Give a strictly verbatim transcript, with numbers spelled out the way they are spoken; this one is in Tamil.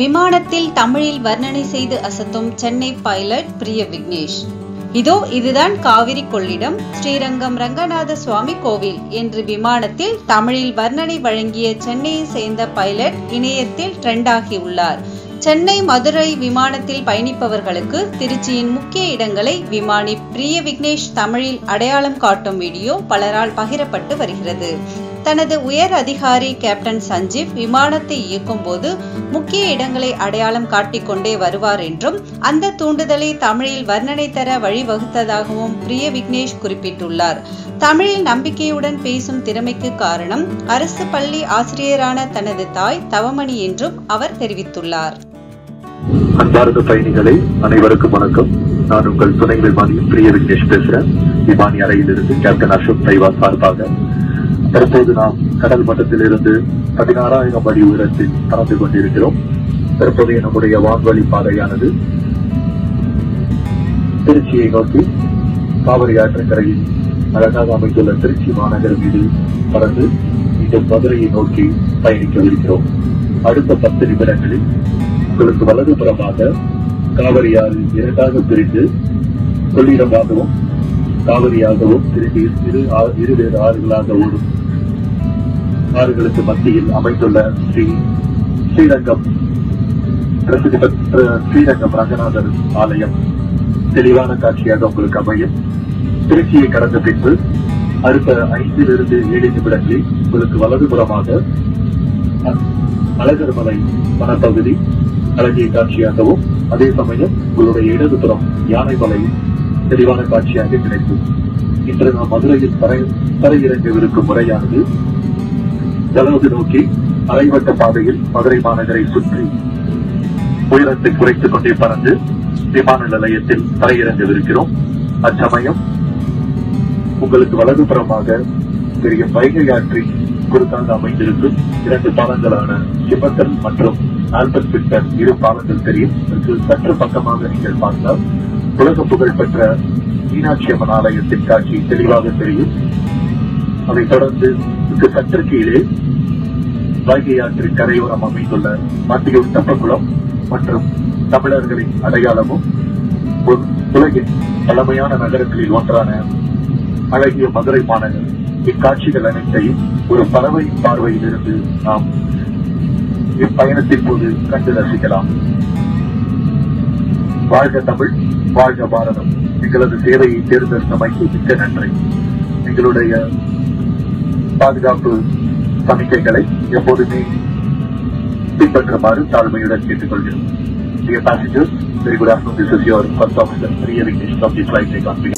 விமானத்தில் தமிழில் வர்ணனை செய்து அசத்தும் சென்னை பைலட் பிரிய விக்னேஷ். இதோ இதுதான் காவிரி கொள்ளிடம் ஸ்ரீரங்கம் ரங்கநாத சுவாமி கோவில் என்று விமானத்தில் தமிழில் வர்ணனை வழங்கிய சென்னையை சேர்ந்த பைலட் இணையத்தில் ட்ரெண்டாகி உள்ளார். சென்னை மதுரை விமானத்தில் பயணிப்பவர்களுக்கு திருச்சியின் முக்கிய இடங்களை விமானி பிரிய விக்னேஷ் தமிழில் அடையாளம் காட்டும் வீடியோ பலரால் பகிரப்பட்டு வருகிறது. தனது உயர் அதிகாரி கேப்டன் சஞ்சீவ் விமானத்தை இயக்கும் போது முக்கிய இடங்களை அடையாளம் காட்டிக்கொண்டே வருவார் என்றும் அந்த தூண்டுதலை தமிழில் வர்ணனை தர வழிவகுத்ததாகவும் பிரிய விக்னேஷ் குறிப்பிட்டுள்ளார். தமிழில் நம்பிக்கையுடன் பேசும் திறமைக்கு காரணம் அரசு பள்ளி ஆசிரியரான தனது தாய் தவமணி என்றும் அவர் தெரிவித்துள்ளார். அன்பார்ந்த பயணிகளை அனைவருக்கும் வணக்கம். நான் உங்கள் துணை விமானி பிரிய விக்னேஷ் பேசுகிறேன். விமானி அறையிலிருந்து கேப்டன் அசோக் தைவா சார்பாக தற்போது நாம் கடல் மட்டத்திலிருந்து பதினாறாயிரம் அடி உயரத்தில் பறந்து கொண்டிருக்கிறோம். தற்போதைய நம்முடைய வான்வழி பாதையானது திருச்சியை நோக்கி காவிரி ஆற்றங்கரையில் அழகாக அமைந்துள்ள திருச்சி மாநகர் மீது பறந்து மீண்டும் மதுரையை நோக்கி பயணிக்கவிருக்கிறோம். அடுத்த பத்து நிமிடங்களில் உங்களுக்கு வலதுபுறமாக காவிரி ஆறு இரண்டாக பிரிந்து கொள்ளிடமாகவும் காவிரியாகவும் திரும்பி இரு வேறு ஆறுகளாக ஓடும் ஆறுகளுக்கு மத்தியில் அமைந்துள்ள ஸ்ரீ ஸ்ரீரங்கம் பிரசித்தி பெற்ற ஸ்ரீரங்கம் ரங்கநாதர் ஆலயம் தெளிவான காட்சியாக உங்களுக்கு அமையும். திருச்சியை கடந்த பின்பு அடுத்த ஐந்திலிருந்து ஏழு நிமிடங்களில் உங்களுக்கு வலதுபுறமாக அழகர் மலை வனப்பகுதி அழகிய காட்சியாகவும், அதே சமயம் உங்களுடைய இடதுபுறம் யானை மலை தெளிவான காட்சியாக கிடைக்கும். இன்று நாம் மதுரையில் தரையிறங்கவிருக்கும் முறையானது ஜலவது நோக்கி அரைவட்ட பாதையில் மதுரை மாநகரை சுற்றி உயரத்தை குறைத்துக் கொண்டே பறந்து விமான நிலையத்தில் தரையிறங்கவிருக்கிறோம். அச்சமயம் உங்களுக்கு வலதுபுறமாக பெரிய வைகை ஆற்றி குறுக்காக அமைந்திருக்கும் இரண்டு பாலங்களான சிபத்தல் மற்றும் ஆல்பர்ட் பிட்டர் இரு பாலங்கள் தெரியும். சற்று பக்கமாக நீங்கள் பார்த்தால் உலக புகழ் பெற்ற மீனாட்சி அம்மன் ஆலயத்தின் காட்சி தெளிவாக தெரியும். அதைத் தொடர்ந்து சற்று கீழே வைகை ஆற்றின் கரையோரம் அமைந்துள்ள மத்தியூர் தெப்பக்குளம் மற்றும் தமிழர்களின் அடையாளமும் உலகின் பழமையான நகரங்களில் ஒன்றான அழகிய மதுரை மாநகர் இக்காட்சிகள் அனைத்தையும் ஒரு பறவை பார்வையில் இருந்து நாம் இப்பயணத்தின் போது கண்டு ரசிக்கலாம். வாழ்க தமிழ், வாழ்க பாரதம். எங்களது சேவையை தேர்ந்தெடுத்தமைக்கு மிக்க நன்றி. எங்களுடைய பாதுகாப்பு சமிக்கைகளை எப்போதுமே பின்பற்றுமாறு தாழ்மையுடன் கேட்டுக்கொள்கிறோம். Dear passengers, very good afternoon. This is your first officer, Priya Vignesh from the flight deck.